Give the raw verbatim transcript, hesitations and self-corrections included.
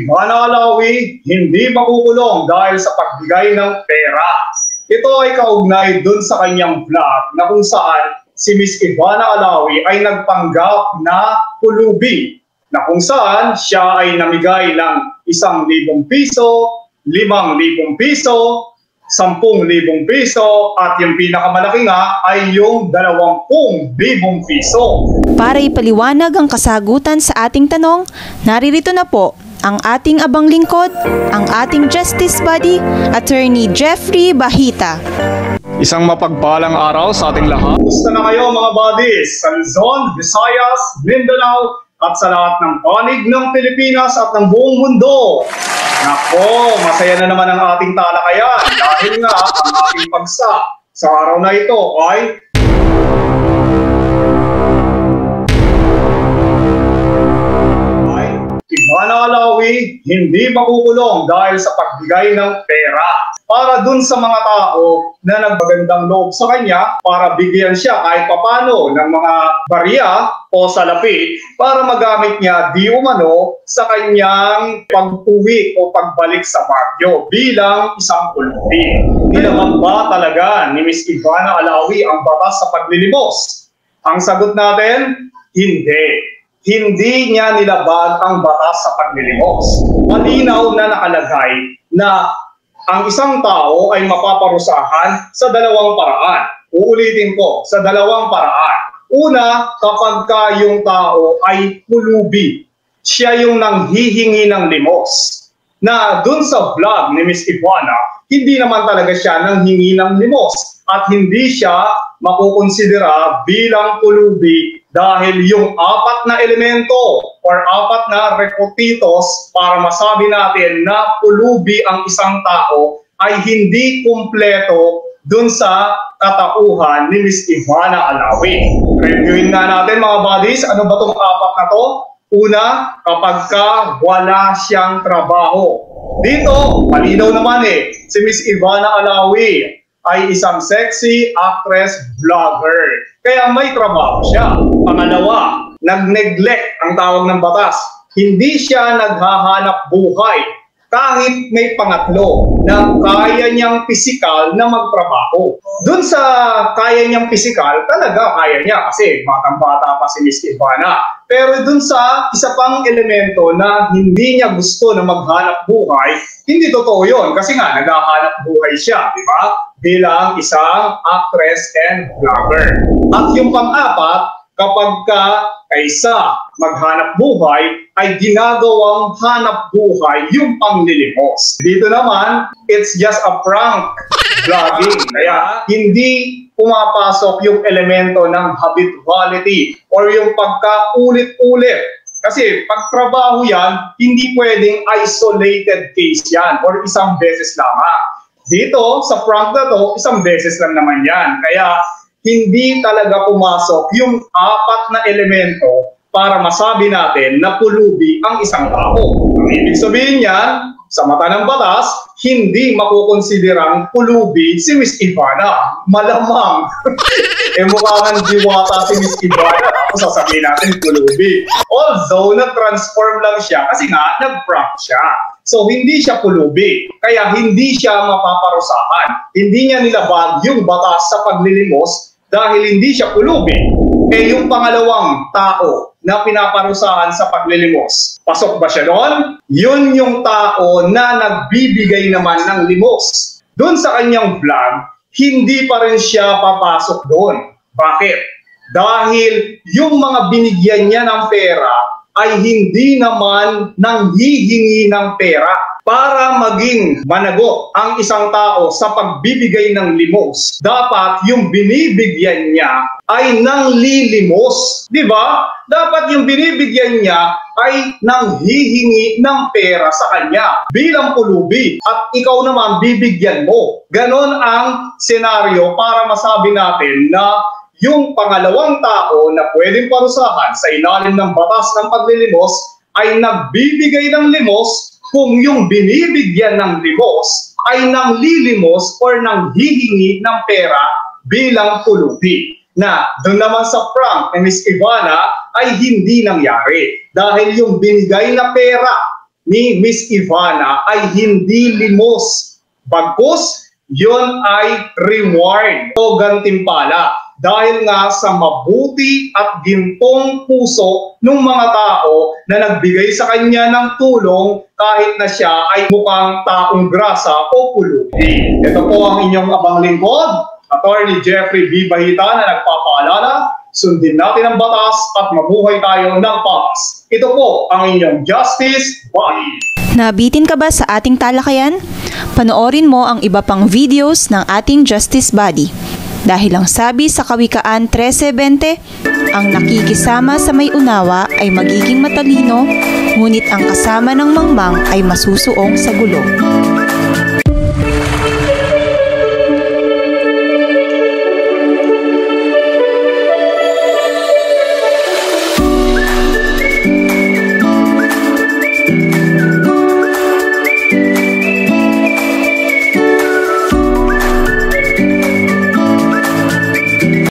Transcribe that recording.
Ivana Alawi hindi makukulong dahil sa pagbigay ng pera. Ito ay kaugnay dun sa kanyang vlog na kung saan si Miss Ivana Alawi ay nagpanggap na pulubi na kung saan siya ay namigay ng isang libong piso, limang libong piso, sampung libong piso, at yung pinakamalaki nga ay yung dalawampung libong piso. Para ipaliwanag ang kasagutan sa ating tanong, naririto na po ang ating abang lingkod, ang ating Justice Buddy, Attorney Jeffrey Bajita. Isang mapagpalang araw sa ating lahat. Gusto na kayo mga buddies sa Luzon, Visayas, Mindanao, at sa lahat ng panig ng Pilipinas at ng buong mundo. Nako, masaya na naman ang ating talakayan dahil nga ang ating pagsa sa araw na ito ay ay Ivana Alawi hindi makukulong dahil sa pagbigay ng pera para dun sa mga tao na nagpagandang loob sa kanya para bigyan siya kahit papano ng mga barya o salapi para magamit niya di umano sa kanyang pag-uwi o pagbalik sa baryo bilang isang pulubi. Nilaman ba talaga ni Miss Ivana Alawi ang batas sa paglilimos? Ang sagot natin, hindi. Hindi niya nilabag ang batas sa paglilimos. Malinaw na nakalagay na ang isang tao ay mapaparusahan sa dalawang paraan. Uulitin ko, sa dalawang paraan. Una, kapag ka yung tao ay pulubi, siya yung nanghihingi ng limos. Na dun sa vlog ni Miss Ivana, hindi naman talaga siya nanghingi ng limos at hindi siya makukonsidera bilang pulubi dahil yung apat na elemento or apat na requisitos para masabi natin na pulubi ang isang tao ay hindi kumpleto dun sa katauhan ni Miss Ivana Alawi. Reviewin nga natin mga buddies, ano ba itong apat na to? Una, kapag ka wala siyang trabaho. Dito, malinaw naman eh, si Miss Ivana Alawi ay isang sexy actress vlogger. Kaya may trabaho siya. Pangalawa, nag-neglect ang tawag ng batas. Hindi siya naghahanap buhay. Kahit may pangatlo na kaya niyang pisikal na magtrabaho. Doon sa kaya niyang pisikal, talaga kaya niya kasi matang-bata pa si Miss Ivana. Pero doon sa isa pang elemento na hindi niya gusto na maghanap buhay, hindi totoo yun kasi nga naghahanap buhay siya, di ba? Bilang isang actress and vlogger. At yung pang-apat, kapag ka kaysa maghanap buhay, ay ginagawang hanap buhay yung panglilimos. Dito naman, it's just a prank vlogging. Kaya hindi pumapasok yung elemento ng habituality or yung pagkaulit-ulit. Kasi pagtrabaho yan, hindi pwedeng isolated case yan or isang beses lamang. Dito, sa prank na to, isang beses lang naman yan. Kaya hindi talaga pumasok yung apat na elemento para masabi natin na pulubi ang isang tao. Ang ibig sabihin niyan, sa mata ng batas, hindi makukonsiderang pulubi si Miss Ivana. Malamang, e mukha ng diwata si Miss Ivana, tapos sasabihin natin pulubi. Although, nag-transform lang siya kasi nga, nag-prank siya. So, hindi siya pulubi. Kaya, hindi siya mapaparusahan. Hindi niya nilabag yung batas sa paglilimos dahil hindi siya pulubi. Eh, yung pangalawang tao na pinaparusahan sa paglilimos. Pasok ba siya doon? Yun yung tao na nagbibigay naman ng limos. Doon sa kanyang vlog, hindi pa rin siya papasok doon. Bakit? Dahil yung mga binigyan niya ng pera ay hindi naman nanghihingi ng pera. Para maging managot ang isang tao sa pagbibigay ng limos, dapat yung binibigyan niya ay nanglilimos. Di ba? Dapat yung binibigyan niya ay nanghihingi ng pera sa kanya bilang pulubi at ikaw naman bibigyan mo. Ganon ang senaryo para masabi natin na yung pangalawang tao na pwedeng parusahan sa ilalim ng batas ng paglilimos ay nagbibigay ng limos kung yung binibigyan ng limos ay nanglilimos or nanghihingi ng pera bilang pulubi. Na doon naman sa prank ni Miss Ivana ay hindi nangyari dahil yung binigay na pera ni Miss Ivana ay hindi limos, bagkus yon ay reward o gantimpala dahil nga sa mabuti at gintong puso ng mga tao na nagbigay sa kanya ng tulong kahit na siya ay mukhang taong grasa o pulubi. Ito po ang inyong abang lingkod, Attorney Jeffrey B. Bajita, na nagpapaalala, sundin natin ang batas at mabuhay tayo ng patas. Ito po ang inyong Justice Buddy. Nabitin ka ba sa ating talakayan? Panoorin mo ang iba pang videos ng ating Justice Buddy. Dahil ang sabi sa Kawikaan thirteen twenty, ang nakikisama sa may unawa ay magiging matalino, ngunit ang kasama ng mangmang ay masusuong sa gulo.